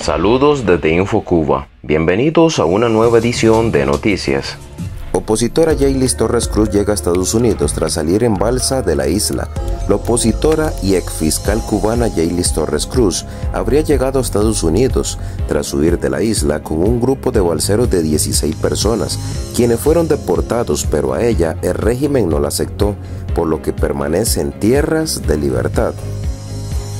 Saludos desde InfoCuba. Bienvenidos a una nueva edición de Noticias. Opositora Yailis Torres Cruz llega a Estados Unidos tras salir en balsa de la isla. La opositora y exfiscal cubana Yailis Torres Cruz habría llegado a Estados Unidos tras huir de la isla con un grupo de balseros de 16 personas, quienes fueron deportados, pero a ella el régimen no la aceptó, por lo que permanece en tierras de libertad.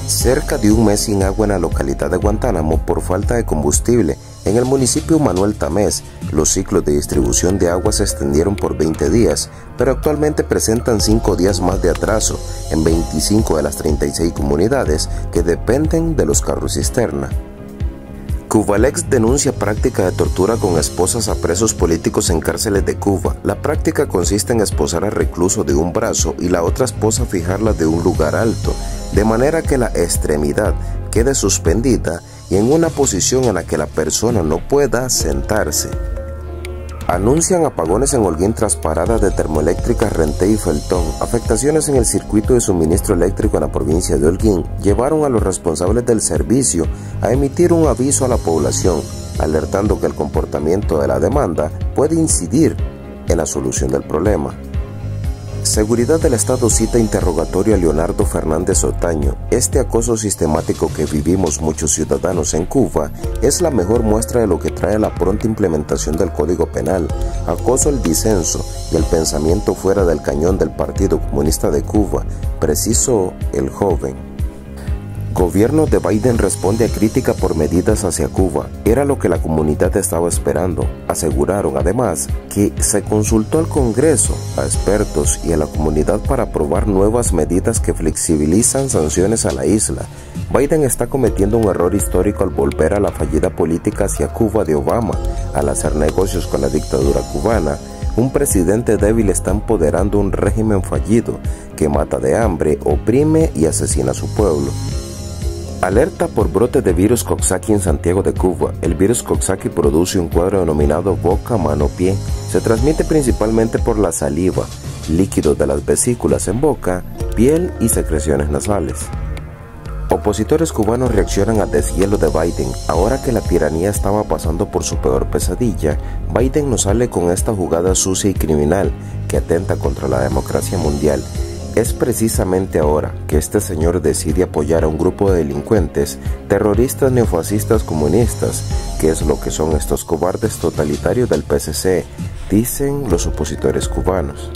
Cerca de un mes sin agua en la localidad de Guantánamo por falta de combustible. En el municipio Manuel Tamés, los ciclos de distribución de agua se extendieron por 20 días, pero actualmente presentan 5 días más de atraso en 25 de las 36 comunidades que dependen de los carros cisterna. Cubalex denuncia práctica de tortura con esposas a presos políticos en cárceles de Cuba. La práctica consiste en esposar al recluso de un brazo y la otra esposa fijarla de un lugar alto, de manera que la extremidad quede suspendida y en una posición en la que la persona no pueda sentarse. Anuncian apagones en Holguín tras paradas de termoeléctricas Rente y Feltón. Afectaciones en el circuito de suministro eléctrico en la provincia de Holguín llevaron a los responsables del servicio a emitir un aviso a la población, alertando que el comportamiento de la demanda puede incidir en la solución del problema. Seguridad del Estado cita interrogatorio a Leonardo Fernández Otaño. Este acoso sistemático que vivimos muchos ciudadanos en Cuba es la mejor muestra de lo que trae la pronta implementación del Código Penal. Acoso al disenso y el pensamiento fuera del cañón del Partido Comunista de Cuba, precisó el joven. Gobierno de Biden responde a crítica por medidas hacia Cuba. Era lo que la comunidad estaba esperando. Aseguraron además que se consultó al Congreso, a expertos y a la comunidad para aprobar nuevas medidas que flexibilizan sanciones a la isla. Biden está cometiendo un error histórico al volver a la fallida política hacia Cuba de Obama, al hacer negocios con la dictadura cubana. Un presidente débil está empoderando un régimen fallido que mata de hambre, oprime y asesina a su pueblo. Alerta por brote de virus Coxsackie en Santiago de Cuba. El virus Coxsackie produce un cuadro denominado boca, mano, pie. Se transmite principalmente por la saliva, líquido de las vesículas en boca, piel y secreciones nasales. Opositores cubanos reaccionan al deshielo de Biden. Ahora que la tiranía estaba pasando por su peor pesadilla, Biden nos sale con esta jugada sucia y criminal que atenta contra la democracia mundial. Es precisamente ahora que este señor decide apoyar a un grupo de delincuentes, terroristas, neofascistas, comunistas, que es lo que son estos cobardes totalitarios del PCC, dicen los opositores cubanos.